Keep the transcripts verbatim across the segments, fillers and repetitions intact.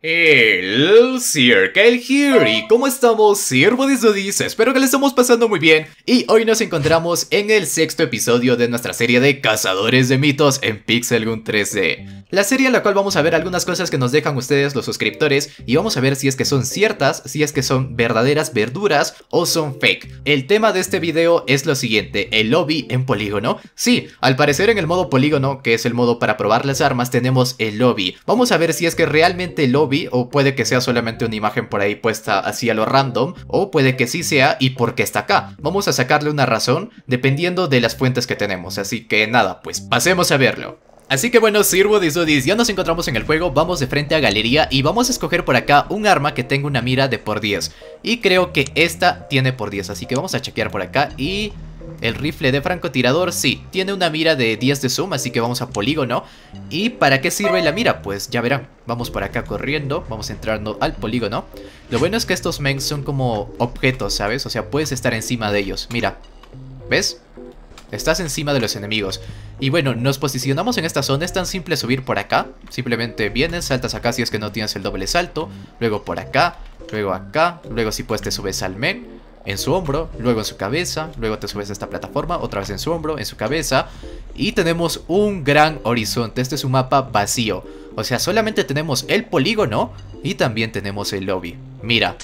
El Sir Kyle here, y ¿cómo estamos, Sir Buddies? Espero que le estamos pasando muy bien. Y hoy nos encontramos en el sexto episodio de nuestra serie de Cazadores de Mitos en Pixel Gun tres D, la serie en la cual vamos a ver algunas cosas que nos dejan ustedes los suscriptores, y vamos a ver si es que son ciertas, si es que son verdaderas verduras o son fake. El tema de este video es lo siguiente: el lobby en Polígono. Sí, al parecer en el modo Polígono, que es el modo para probar las armas, tenemos el lobby. Vamos a ver si es que realmente el lobby, o puede que sea solamente una imagen por ahí puesta así a lo random, o puede que sí sea y porque está acá. Vamos a sacarle una razón dependiendo de las fuentes que tenemos, así que nada, pues pasemos a verlo. Así que bueno, Sir Buddies, ya nos encontramos en el juego, vamos de frente a galería y vamos a escoger por acá un arma que tenga una mira de por diez. Y creo que esta tiene por diez, así que vamos a chequear por acá y... el rifle de francotirador, sí, tiene una mira de diez de zoom, así que vamos a polígono. ¿Y para qué sirve la mira? Pues ya verán. Vamos por acá corriendo, vamos entrando al polígono. Lo bueno es que estos mens son como objetos, ¿sabes? O sea, puedes estar encima de ellos, mira. ¿Ves? Estás encima de los enemigos. Y bueno, nos posicionamos en esta zona, es tan simple subir por acá. Simplemente vienes, saltas acá si es que no tienes el doble salto. Luego por acá, luego acá, luego si puedes te subes al men, en su hombro, luego en su cabeza, luego te subes a esta plataforma, otra vez en su hombro, en su cabeza. Y tenemos un gran horizonte, este es un mapa vacío. O sea, solamente tenemos el polígono y también tenemos el lobby. Mira,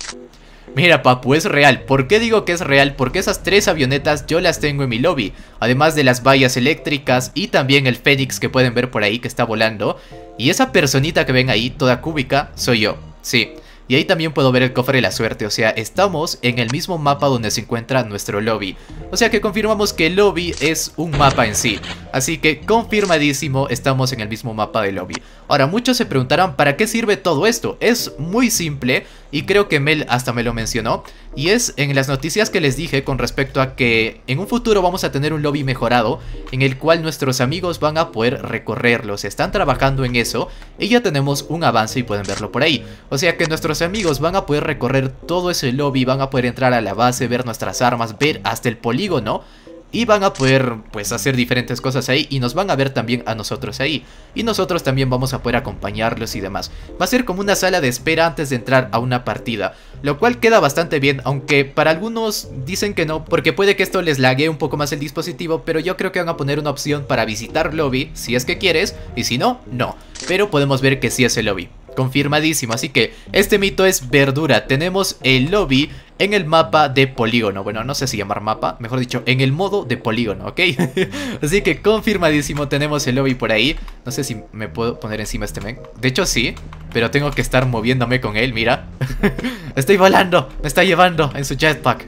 mira papu, es real. ¿Por qué digo que es real? Porque esas tres avionetas yo las tengo en mi lobby. Además de las vallas eléctricas y también el fénix que pueden ver por ahí que está volando. Y esa personita que ven ahí, toda cúbica, soy yo, sí. Y ahí también puedo ver el cofre de la suerte, o sea, estamos en el mismo mapa donde se encuentra nuestro lobby. O sea que confirmamos que el lobby es un mapa en sí. Así que confirmadísimo, estamos en el mismo mapa del lobby. Ahora, muchos se preguntarán, ¿para qué sirve todo esto? Es muy simple y creo que Mel hasta me lo mencionó. Y es en las noticias que les dije con respecto a que en un futuro vamos a tener un lobby mejorado, en el cual nuestros amigos van a poder recorrerlos. Están trabajando en eso y ya tenemos un avance y pueden verlo por ahí. O sea que nuestros amigos van a poder recorrer todo ese lobby, van a poder entrar a la base, ver nuestras armas, ver hasta el polígono y van a poder pues hacer diferentes cosas ahí y nos van a ver también a nosotros ahí y nosotros también vamos a poder acompañarlos y demás. Va a ser como una sala de espera antes de entrar a una partida, lo cual queda bastante bien, aunque para algunos dicen que no, porque puede que esto les laguee un poco más el dispositivo, pero yo creo que van a poner una opción para visitar lobby si es que quieres y si no, no. Pero podemos ver que sí es el lobby. Confirmadísimo, así que este mito es verdura. Tenemos el lobby en el mapa de polígono, bueno, no sé si llamar mapa, mejor dicho, en el modo de polígono, ¿ok? Así que confirmadísimo, tenemos el lobby por ahí. No sé si me puedo poner encima este men. De hecho sí, pero tengo que estar moviéndome con él, mira. Estoy volando, me está llevando en su jetpack.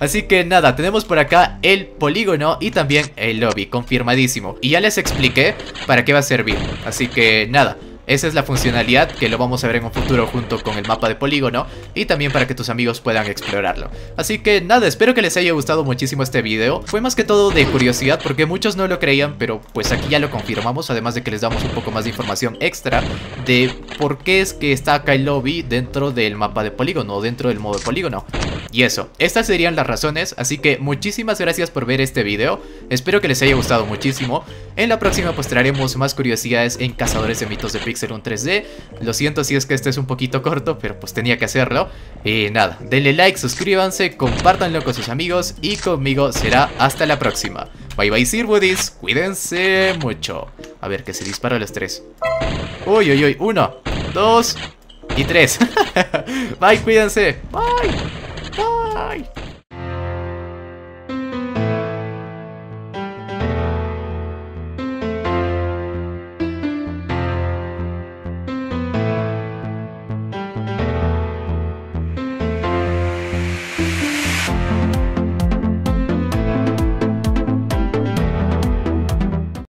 Así que nada, tenemos por acá el polígono y también el lobby, confirmadísimo. Y ya les expliqué para qué va a servir, así que nada. Esa es la funcionalidad que lo vamos a ver en un futuro junto con el mapa de polígono y también para que tus amigos puedan explorarlo. Así que nada, espero que les haya gustado muchísimo este video. Fue más que todo de curiosidad porque muchos no lo creían, pero pues aquí ya lo confirmamos. Además de que les damos un poco más de información extra de por qué es que está acá el lobby dentro del mapa de polígono o dentro del modo de polígono. Y eso, estas serían las razones. Así que muchísimas gracias por ver este video. Espero que les haya gustado muchísimo. En la próxima pues traeremos más curiosidades en Cazadores de Mitos de Pixel Hacer un tres D, lo siento si es que este es un poquito corto, pero pues tenía que hacerlo. Y nada, denle like, suscríbanse, compártanlo con sus amigos y conmigo será hasta la próxima. Bye bye Sir Buddies, cuídense mucho. A ver, que se disparan los tres. Uy, uy, uy, uno, dos y tres. Bye, cuídense. Bye, bye.